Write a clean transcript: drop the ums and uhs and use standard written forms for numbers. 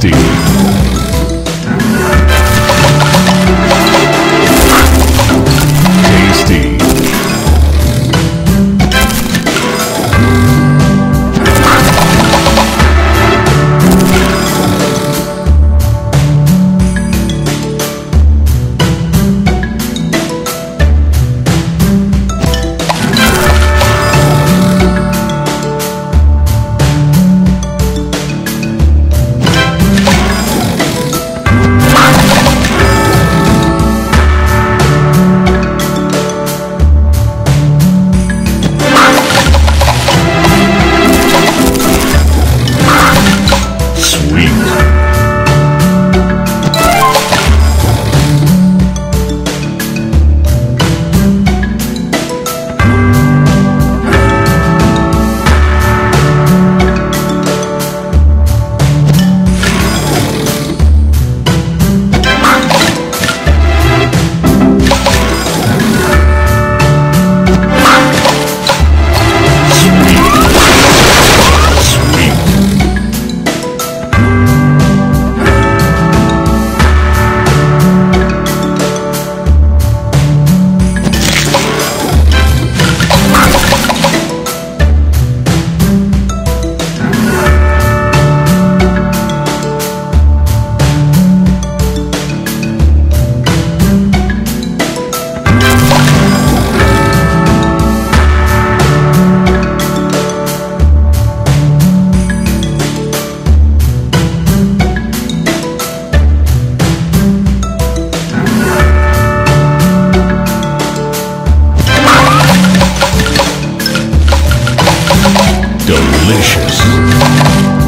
tasty. Tasty. Delicious.